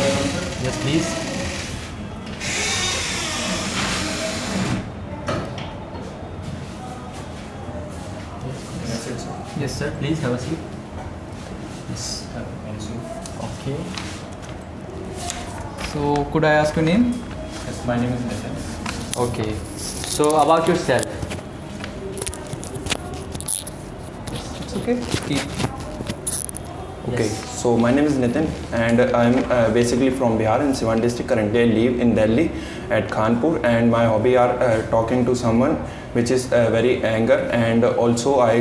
Yes, please. Yes, sir. Please have a seat. Yes. Okay. So, could I ask your name? Yes, my name is Nitin. Okay. So, about yourself. It's okay. Keep. Okay, yes. So my name is Nitin and I'm basically from Bihar in Sivan district. Currently I live in Delhi at Khanpur, and my hobby are talking to someone, which is very anger, and also I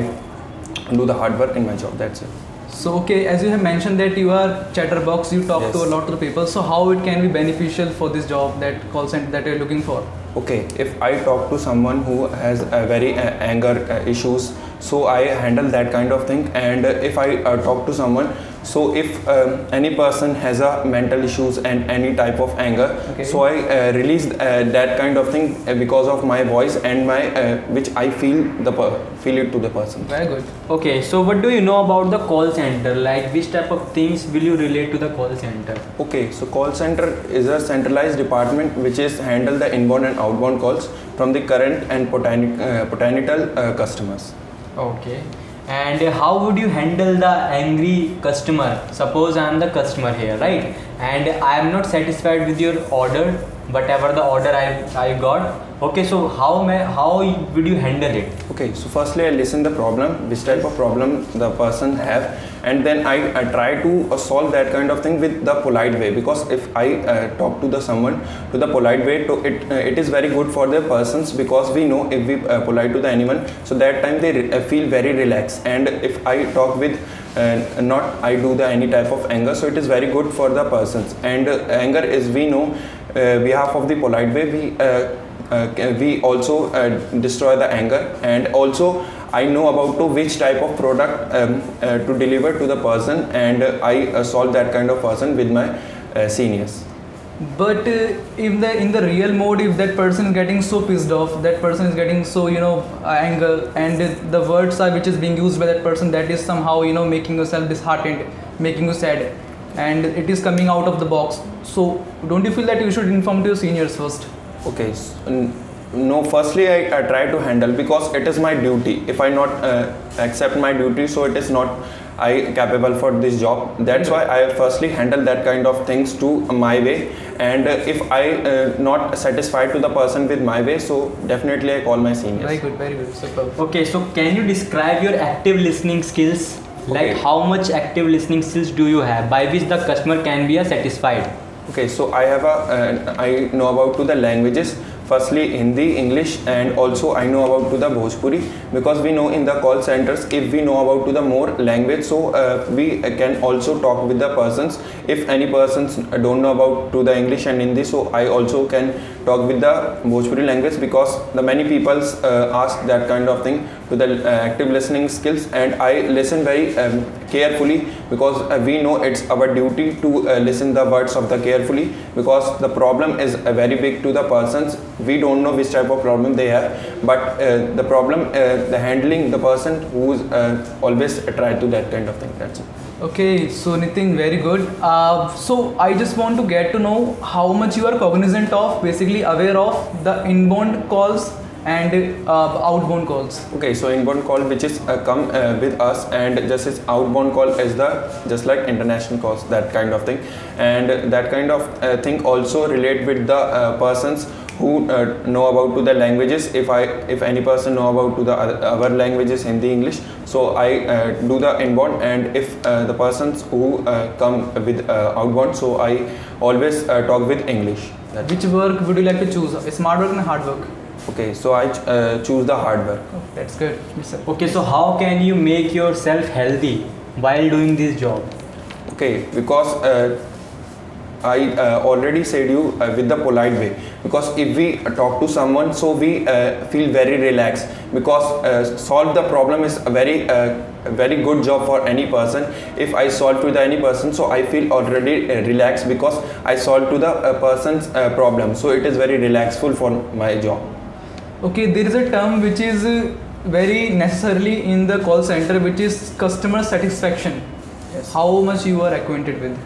do the hard work in my job, that's it. So okay, as you have mentioned that you are chatterbox, you talk yes. to a lot of people, so how it can be beneficial for this job, that call center that you're looking for? Okay, if I talk to someone who has very anger issues, so I handle that kind of thing. And if I talk to someone, so if any person has a mental issues and any type of anger, okay. so I release that kind of thing because of my voice and my which I feel it to the person. Very good. Okay, so what do you know about the call center? Like which type of things will you relate to the call center? Okay, so call center is a centralized department which is handle the inbound and outbound calls from the current and potential customers. Okay, and how would you handle the angry customer? Suppose I am the customer here, right? And I am not satisfied with your order, whatever the order I got. Okay, so how would you handle it? Okay, so firstly I listen the problem, which type of problem the person have, and then I try to solve that kind of thing with the polite way, because if I talk to the someone to the polite way, to it is very good for the persons, because we know if we polite to the anyone, so that time they feel very relaxed. And if I talk with not I do the any type of anger, so it is very good for the persons. And anger is, we know, behalf of the polite way, we also destroy the anger. And also I know about to which type of product to deliver to the person, and I solve that kind of person with my seniors. But in the real mode, if that person is getting so pissed off, that person is getting so, you know, anger, and the words are which is being used by that person, that is somehow, you know, making yourself disheartened, making you sad, and it is coming out of the box. So don't you feel that you should inform to your seniors first? Okay, no, firstly I try to handle, because it is my duty. If I not accept my duty, so it is not I capable for this job. That's why I firstly handle that kind of things to my way. And if I not satisfied to the person with my way, so definitely I call my seniors. Very good, very good. Superb. Okay, so can you describe your active listening skills? Like okay. how much active listening skills do you have, by which the customer can be satisfied? Okay, so I have I know about to the languages. Firstly, Hindi, English, and also I know about to the Bhojpuri, because we know in the call centers, if we know about to the more language, so we can also talk with the persons. If any persons don't know about to the English and Hindi, so I also can talk with the Bhojpuri language, because the many people ask that kind of thing to the active listening skills. And I listen very carefully, because we know it's our duty to listen the words of the carefully, because the problem is very big to the persons. We don't know which type of problem they have, but the problem, the handling, the person who's always tried to that kind of thing, that's it. Okay, so Nitin, very good. So I just want to get to know how much you are cognizant of, basically aware of the inbound calls and outbound calls. Okay, so inbound call which is come with us, and just is outbound call is the just like international calls, that kind of thing. And that kind of thing also relate with the persons who know about to the languages. If any person know about to the other languages, Hindi, English, so I do the inbound. And if the persons who come with outbound, so I always talk with English. That's which work would you like to choose? Smart work and hard work? Okay, so I choose the hard work. Oh, that's good. Okay, so how can you make yourself healthy while doing this job? Okay, because I already said you with the polite way, because if we talk to someone, so we feel very relaxed, because solve the problem is a very good job for any person. If I solve to the any person, so I feel already relaxed, because I solve to the person's problem, so it is very relaxful for my job. Okay, there is a term which is very necessarily in the call center, which is customer satisfaction. Yes. How much you are acquainted with?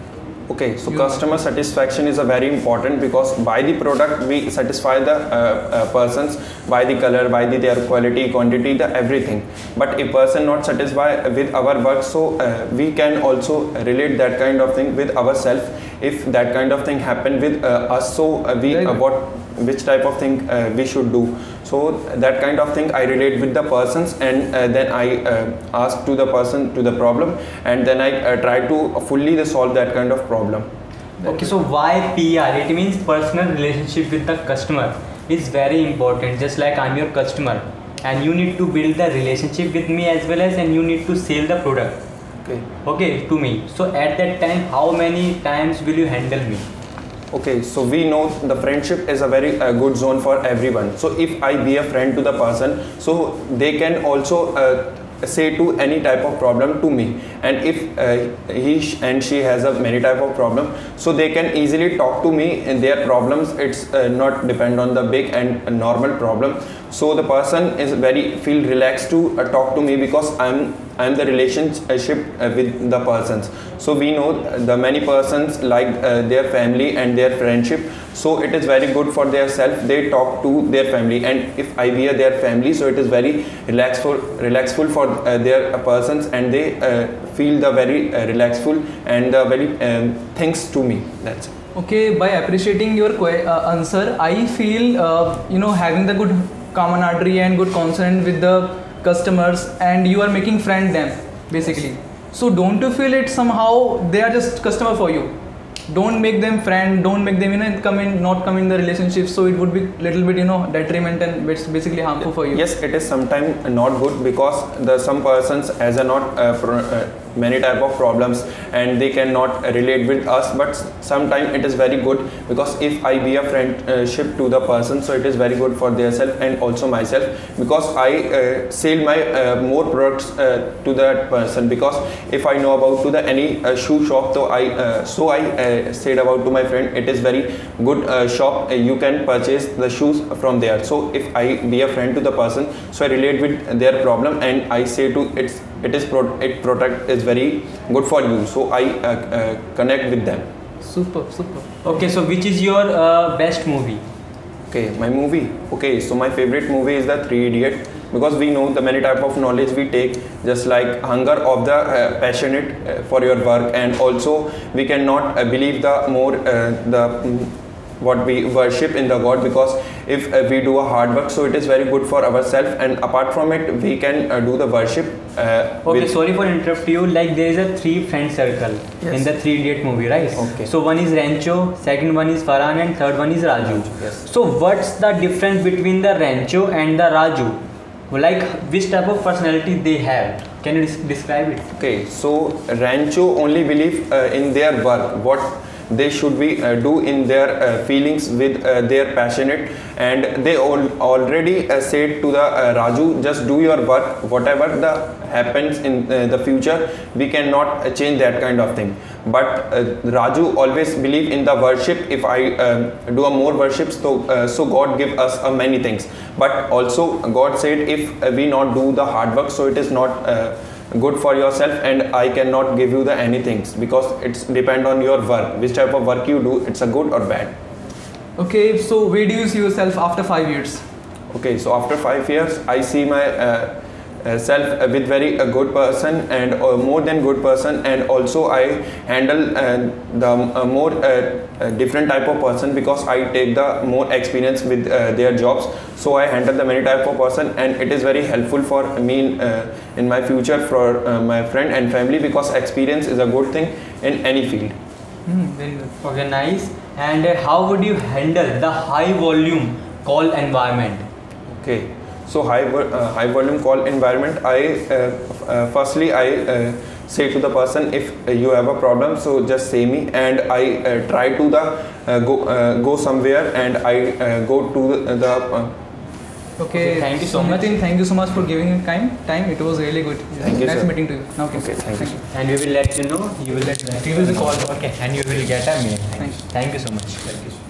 Okay, so customer satisfaction is a very important, because by the product we satisfy the persons, by the color, by the their quality, quantity, the everything. But a person not satisfied with our work, so we can also relate that kind of thing with ourselves. If that kind of thing happen with us, so we which type of thing we should do. So that kind of thing I relate with the persons, and then I ask to the person to the problem, and then I try to fully solve that kind of problem. Okay, so why PR? It means personal relationship with the customer is very important. Just like I'm your customer, and you need to build the relationship with me as well as, and you need to sell the product. Okay. Okay, to me. So at that time, how many times will you handle me? Okay, so we know the friendship is a very good zone for everyone. So if I be a friend to the person, so they can also say to any type of problem to me. And if he and she has a many type of problem, so they can easily talk to me and their problems. It's not depend on the big and normal problem. So the person is very feel relaxed to talk to me, because I'm the relationship with the persons. So we know the many persons like their family and their friendship. So it is very good for their self. They talk to their family, and if I be their family, so it is very relaxful for their persons, and they feel the very relaxful and the very thanks to me. That's it. Okay, by appreciating your answer, I feel having the good camaraderie and good concern with the customers, and you are making friend them basically. So don't you feel it somehow they are just customer for you? Don't make them friend, don't make them not come in the relationship. So it would be little bit detriment and it's basically harmful for you. Yes, it is sometimes not good, because the some persons as a not many type of problems, and they cannot relate with us. But sometimes it is very good, because if I be a friendship to the person, so it is very good for their self and also myself, because I sell my more products to that person. Because if I know about to the any shoe shop, so I said about to my friend, it is very good shop, you can purchase the shoes from there. So if I be a friend to the person, so I relate with their problem, and I say to it product is very good for you. So I connect with them. Super. Okay, so which is your best movie? Okay, my movie. Okay, so my favorite movie is The Three Idiot, because we know the many type of knowledge we take, just like hunger of the passionate for your work, and also we cannot believe the more what we worship in the God, because if we do a hard work, so it is very good for ourselves, and apart from it we can do the worship. Okay, sorry for interrupt you, like there is a three friend circle. Yes. In The Three Idiot movie, right? Okay. So one is Rancho, second one is Farhan, and third one is Raju. Yes. So what's the difference between the Rancho and the Raju? Like which type of personality they have? Can you describe it? Okay, so Rancho only believe in their work, what they should be do in their feelings with their passionate, and they already said to the Raju, just do your work, whatever the happens in the future, we cannot change that kind of thing. But Raju always believe in the worship. If I do a more worship, so God give us many things. But also God said, if we not do the hard work, so it is not good for yourself, and I cannot give you the anything, because it's depend on your work, which type of work you do, it's a good or bad. Okay, so where do you see yourself after 5 years? Okay, so after 5 years, I see my self with very good person, and more than good person, and also I handle the more different type of person, because I take the more experience with their jobs. So I handle the many type of person, and it is very helpful for me in my future, for my friend and family, because experience is a good thing in any field. Very good. Okay, nice. And how would you handle the high volume call environment? Okay. So high volume call environment, firstly I say to the person, if you have a problem, so just say me, and I try to the go somewhere, and I go to the. Okay, thank you so much. Nitin, thank you so much for giving me time. It was really good. Thank you, nice meeting to you. Okay, thank you. And we will let you know. You will let me. We will call. Okay, and you will get a mail. Thank you so much. Thank you.